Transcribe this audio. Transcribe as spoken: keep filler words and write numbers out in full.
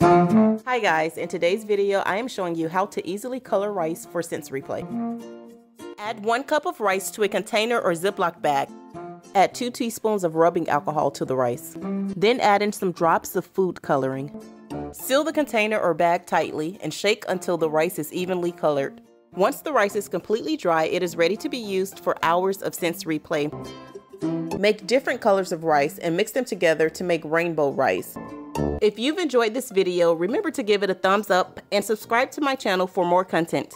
Hi guys, in today's video I am showing you how to easily color rice for Sensory Play. Add one cup of rice to a container or Ziploc bag. Add two teaspoons of rubbing alcohol to the rice. Then add in some drops of food coloring. Seal the container or bag tightly and shake until the rice is evenly colored. Once the rice is completely dry, it is ready to be used for hours of sensory play. Make different colors of rice and mix them together to make rainbow rice. If you've enjoyed this video, remember to give it a thumbs up and subscribe to my channel for more content.